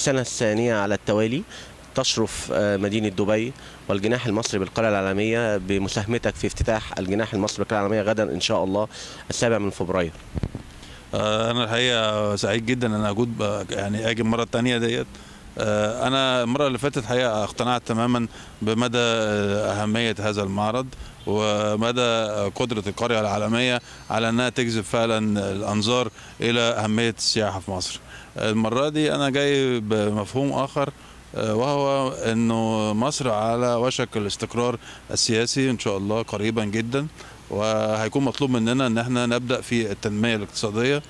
السنة الثانية على التوالي تشرف مدينة دبي والجناح المصري بالقلعة العالمية بمساهمتك في افتتاح الجناح المصري بالقلعة العالمية غدا إن شاء الله 7 فبراير. أنا الحقيقة سعيد جدا أن أكون أجي المرة الثانية ديت. أنا المرة اللي فاتت الحقيقة اقتنعت تماما بمدى أهمية هذا المعرض ومدى قدرة القرية العالمية على أنها تجذب فعلا الأنظار إلى أهمية السياحة في مصر. المرة دي أنا جاي بمفهوم آخر وهو أنه مصر على وشك الاستقرار السياسي إن شاء الله قريبا جدا، وهيكون مطلوب مننا أن احنا نبدأ في التنمية الاقتصادية.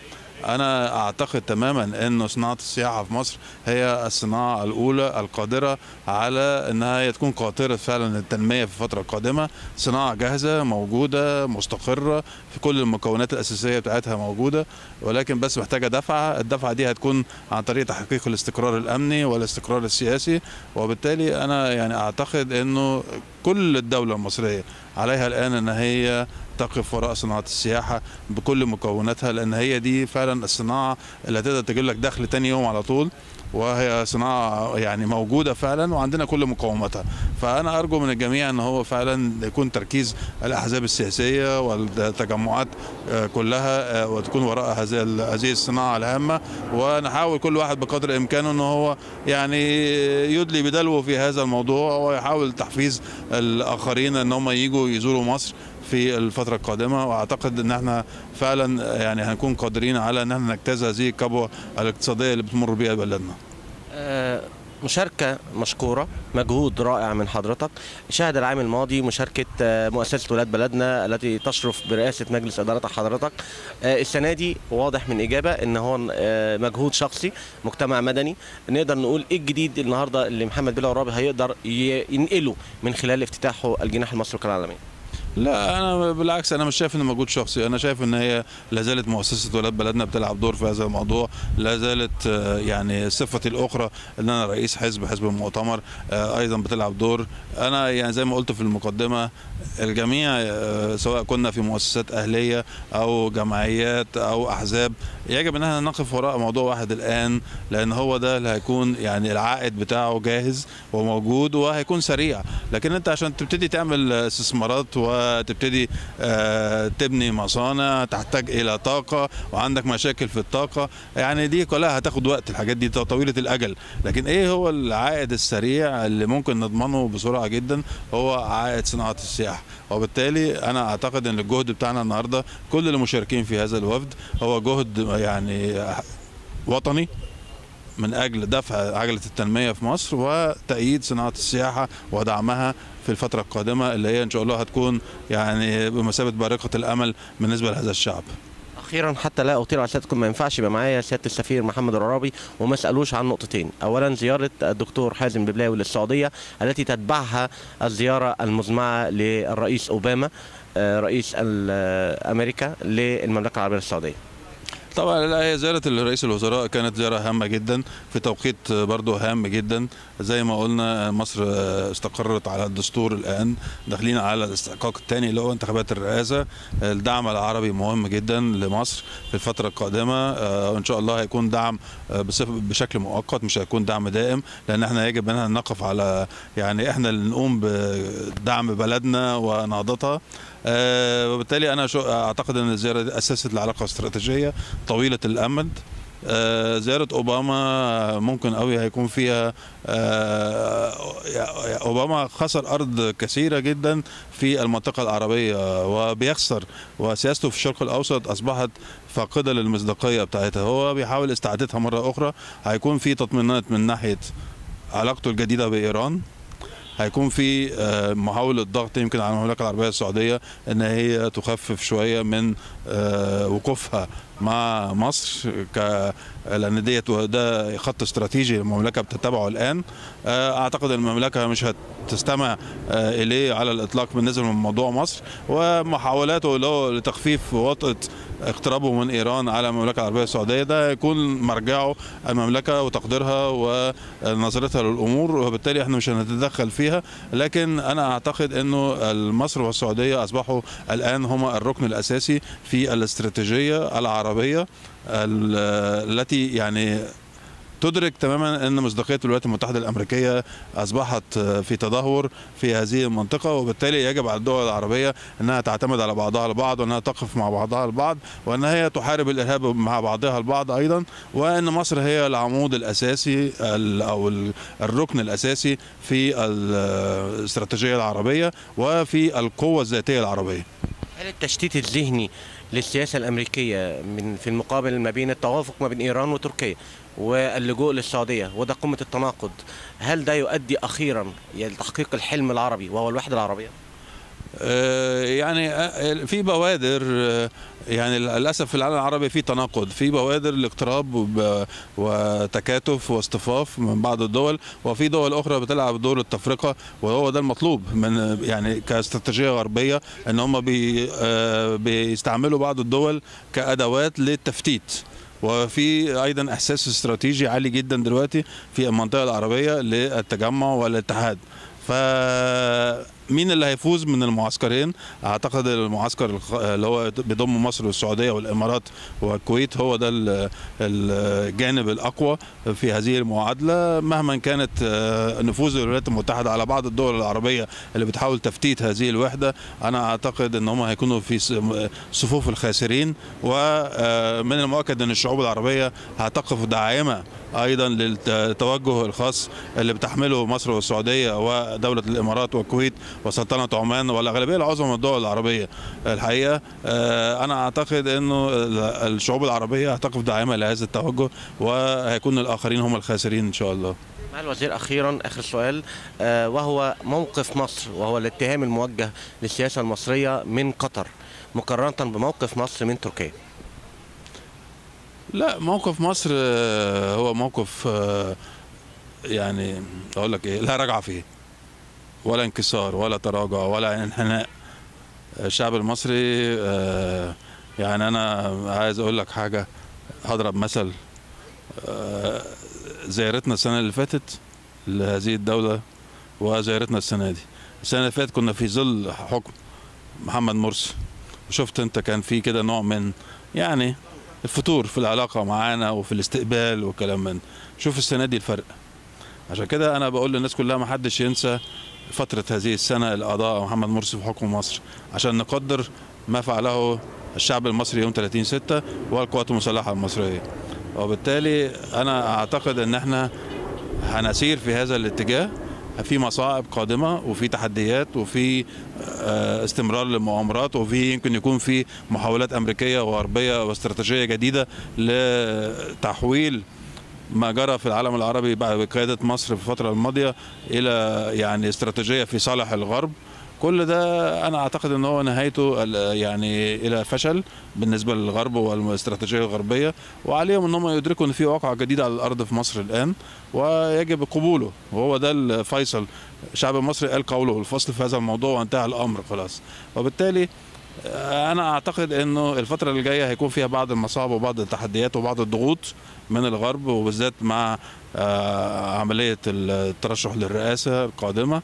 أنا أعتقد تماما أن صناعة السياحة في مصر هي الصناعة الأولى القادرة على أنها تكون قاطرة فعلا التنمية في الفترة القادمة، صناعة جاهزة موجودة مستقرة في كل المكونات الأساسية بتاعتها موجودة، ولكن بس محتاجة دفعة. الدفعة دي هتكون عن طريق تحقيق الاستقرار الأمني والاستقرار السياسي، وبالتالي أنا أعتقد أنه كل الدولة المصرية عليها الآن أن هي تقف وراء صناعة السياحة بكل مكوناتها، لأن هي دي فعلا الصناعة اللي هتقدر تجيب لك دخل تاني يوم على طول، وهي صناعة موجودة فعلا وعندنا كل مقوماتها. فأنا أرجو من الجميع أن هو فعلا يكون تركيز الأحزاب السياسية والتجمعات كلها وتكون وراء هذه الصناعة الهامة، ونحاول كل واحد بقدر إمكانه أن هو يدلي بدلوه في هذا الموضوع ويحاول تحفيز الآخرين أن هم يجوا يزوروا مصر في الفترة القادمة. وأعتقد أن احنا فعلا هنكون قادرين على أن احنا نجتاز هذه الكبوة الاقتصادية اللي بتمر بيها بلدنا. مشاركة مشكورة، مجهود رائع من حضرتك. شهد العام الماضي مشاركة مؤسسة أولاد بلدنا التي تشرف برئاسة مجلس إدارة حضرتك. السنة دي واضح من إجابة إن هو مجهود شخصي، مجتمع مدني. نقدر نقول إيه الجديد النهاردة اللي محمد بلال عرابي هيقدر ينقله من خلال افتتاحه الجناح المصري القلعة العالمية؟ لا، أنا بالعكس أنا مش شايف إنه مجهود شخصي، أنا شايف إن هي لازالت مؤسسة أولاد بلدنا بتلعب دور في هذا الموضوع، لازالت صفتي الأخرى إن أنا رئيس حزب المؤتمر أيضا بتلعب دور. أنا زي ما قلت في المقدمة، الجميع سواء كنا في مؤسسات أهلية أو جمعيات أو أحزاب يجب أن احنا نقف وراء موضوع واحد الآن، لأن هو ده اللي هيكون العائد بتاعه جاهز وموجود وهيكون سريع. لكن أنت عشان تبتدي تعمل استثمارات وتبتدي تبني مصانع تحتاج إلى طاقة وعندك مشاكل في الطاقة، دي كلها هتاخد وقت، الحاجات دي طويلة الأجل. لكن إيه هو العائد السريع اللي ممكن نضمنه بسرعة جدا؟ هو عائد صناعة السياحة. وبالتالي أنا أعتقد أن الجهد بتاعنا النهاردة كل المشاركين في هذا الوفد هو جهد وطني من أجل دفع عجلة التنمية في مصر وتأييد صناعة السياحة ودعمها في الفترة القادمة، اللي هي إن شاء الله هتكون بمثابة بارقة الأمل بالنسبة لهذا الشعب. أخيرا حتى لا أطيل على سيادتكم، ما ينفعش يبقى معايا سيادة السفير محمد العرابي وما سألوش عن نقطتين. أولا زيارة الدكتور حازم ببلاوي للسعودية التي تتبعها الزيارة المزمعة للرئيس أوباما رئيس أمريكا للمملكة العربية السعودية. طبعا لا، زيارة الرئيس الوزراء كانت زيارة هامة جدا في توقيت برضه هام جدا. زي ما قلنا مصر استقرت على الدستور، الآن داخلين على الاستحقاق الثاني اللي هو انتخابات الرئاسة. الدعم العربي مهم جدا لمصر في الفترة القادمة، وإن شاء الله هيكون دعم بشكل مؤقت، مش هيكون دعم دائم، لأن احنا يجب أن نقف على احنا اللي نقوم بدعم بلدنا ونهضتها. وبالتالي أنا أعتقد أن الزيارة دي أسست العلاقة استراتيجية طويلة الأمد. زيارة أوباما ممكن قوي هيكون فيها، أوباما خسر أرض كثيرة جدا في المنطقة العربية وبيخسر، وسياسته في الشرق الأوسط أصبحت فاقدة للمصداقية بتاعتها، هو بيحاول استعادتها مرة أخرى. هيكون في تطمينات من ناحية علاقته الجديدة بإيران، هيكون في محاولة ضغط يمكن على المملكة العربية السعودية أن هي تخفف شوية من وقوفها مع مصر، لأن ديت وده خط استراتيجي المملكة بتتبعه الآن. أعتقد المملكة مش هتستمع إليه على الإطلاق بالنسبة لموضوع مصر، ومحاولاته لتخفيف وطأة اقترابه من إيران على المملكة العربية السعودية ده يكون مرجعه المملكة وتقديرها ونظرتها للأمور، وبالتالي احنا مش هنتدخل فيه فيها، لكن أنا أعتقد أنه مصر والسعودية أصبحوا الآن هما الركن الأساسي في الاستراتيجية العربية التي يعني تدرك تماما أن مصداقية الولايات المتحدة الأمريكية أصبحت في تدهور في هذه المنطقة، وبالتالي يجب على الدول العربية أنها تعتمد على بعضها البعض، وأنها تقف مع بعضها البعض، وأن هي تحارب الإرهاب مع بعضها البعض أيضا، وأن مصر هي العمود الأساسي أو الركن الأساسي في الاستراتيجية العربية وفي القوة الذاتية العربية. هل التشتيت الذهني للسياسة الأمريكية في المقابل ما بين التوافق ما بين إيران وتركيا واللجوء للسعودية وده قمة التناقض، هل ده يؤدي أخيرا لتحقيق الحلم العربي وهو الوحدة العربية؟ يعني في بوادر، يعني للأسف في العالم العربي في تناقض، في بوادر الاقتراب وتكاتف واصطفاف من بعض الدول، وفي دول أخرى بتلعب دور التفرقة، وهو ده المطلوب من يعني كاستراتيجية غربية، إن هم بيستعملوا بعض الدول كأدوات للتفتيت. وفي أيضا إحساس استراتيجي عالي جدا دلوقتي في المنطقة العربية للتجمع والاتحاد، فمين اللي هيفوز من المعسكرين؟ أعتقد المعسكر اللي هو بيضم مصر والسعودية والإمارات والكويت هو ده الجانب الأقوى في هذه المعادلة، مهما كانت نفوذ الولايات المتحدة على بعض الدول العربية اللي بتحاول تفتيت هذه الوحدة. أنا أعتقد أن هم هيكونوا في صفوف الخاسرين، ومن المؤكد أن الشعوب العربية هتقف داعمة أيضا للتوجه الخاص اللي بتحمله مصر والسعودية ودولة الإمارات والكويت وسلطنة عمان والأغلبية العظمى من الدول العربية. الحقيقة أنا أعتقد أنه الشعوب العربية هتقف داعمة لهذا التوجه، وهيكون الآخرين هم الخاسرين إن شاء الله. مع الوزير أخيرا آخر سؤال، وهو موقف مصر وهو الاتهام الموجه للسياسة المصرية من قطر مقارنة بموقف مصر من تركيا. لا، موقف مصر هو موقف يعني أقول لك إيه، لا رجعة فيه ولا انكسار ولا تراجع ولا انحناء. الشعب المصري يعني أنا عايز أقول لك حاجة، هضرب مثل، زيارتنا السنة اللي فاتت لهذه الدولة وزيارتنا السنة دي، السنة اللي فاتت كنا في ظل حكم محمد مرسى، وشفت أنت كان في كده نوع من يعني الفتور في العلاقة معانا وفي الاستقبال وكلام من. شوف السنة دي الفرق. عشان كده أنا بقول للناس كلها ما حدش ينسى فترة هذه السنة اللي قضاها محمد مرسي في حكم مصر، عشان نقدر ما فعله الشعب المصري يوم 30/6 والقوات المسلحة المصرية. وبالتالي أنا أعتقد أن احنا هنسير في هذا الاتجاه، في مصاعب قادمة وفي تحديات وفي استمرار للمؤامرات، وفي يمكن يكون في محاولات أمريكية وغربية واستراتيجية جديدة لتحويل ما جرى في العالم العربي بقيادة مصر في الفترة الماضية إلى يعني استراتيجية في صالح الغرب. كل ده أنا أعتقد أن هو نهايته يعني إلى فشل بالنسبة للغرب والاستراتيجية الغربية، وعليهم أن هم يدركوا أن في واقع جديد على الأرض في مصر الآن ويجب قبوله، وهو ده الفيصل. الشعب المصري قال قوله، الفصل في هذا الموضوع وانتهى الأمر خلاص. وبالتالي أنا أعتقد أنه الفترة اللي جاية هيكون فيها بعض المصاعب وبعض التحديات وبعض الضغوط من الغرب، وبالذات مع عملية الترشح للرئاسة القادمة،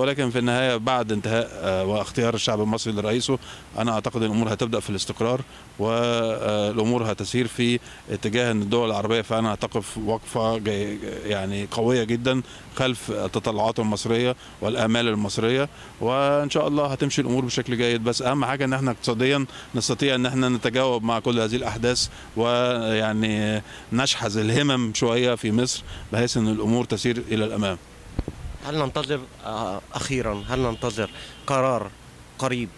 ولكن في النهاية بعد انتهاء واختيار الشعب المصري لرئيسه، أنا أعتقد أن الأمور هتبدأ في الاستقرار، والأمور هتسير في اتجاه أن الدول العربية فأنا هتقف وقفة يعني قوية جدا خلف التطلعات المصرية والآمال المصرية، وإن شاء الله هتمشي الأمور بشكل جيد. بس أهم حاجة أن احنا اقتصاديا نستطيع أن احنا نتجاوب مع كل هذه الأحداث، ويعني نشحذ الهمم شوية في مصر بحيث أن الأمور تسير إلى الأمام. هل ننتظر أخيرا، هل ننتظر قرار قريب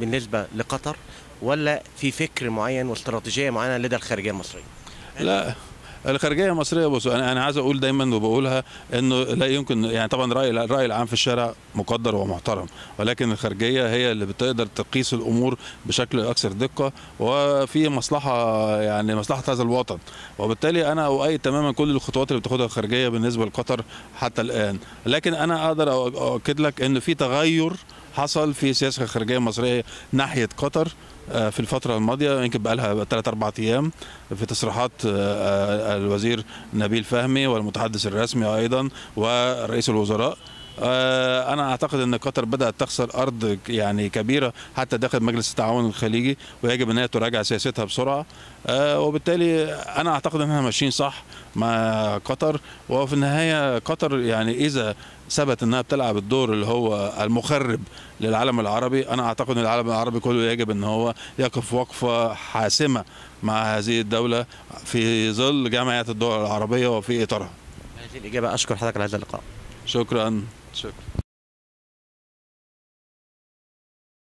بالنسبة لقطر، ولا في فكر معين واستراتيجية معينة لدى الخارجية المصرية؟ لا، الخارجيه المصريه بص، انا عايز اقول دايما وبقولها انه لا يمكن، يعني طبعا الراي العام في الشارع مقدر ومحترم، ولكن الخارجيه هي اللي بتقدر تقيس الامور بشكل اكثر دقه، وفي مصلحه يعني مصلحه هذا الوطن. وبالتالي انا اؤيد تماما كل الخطوات اللي بتاخدها الخارجيه بالنسبه لقطر حتى الان، لكن انا اقدر اؤكد لك ان في تغير حصل في سياسه الخارجيه المصريه ناحيه قطر في الفترة الماضية، يمكن بقى لها 3-4 أيام في تصريحات الوزير نبيل فهمي والمتحدث الرسمي أيضا ورئيس الوزراء، أنا أعتقد أن قطر بدأت تخسر أرض يعني كبيرة حتى داخل مجلس التعاون الخليجي، ويجب أن هي تراجع سياستها بسرعة. وبالتالي أنا أعتقد أننا ماشيين صح مع قطر، وفي النهاية قطر يعني إذا ثبت أنها بتلعب الدور اللي هو المخرب للعالم العربي، أنا أعتقد أن العالم العربي كله يجب أن هو يقف وقفة حاسمة مع هذه الدولة في ظل جمعية الدول العربية وفي إطارها. هذه الإجابة أشكر حضرتك على هذا اللقاء. شكرا.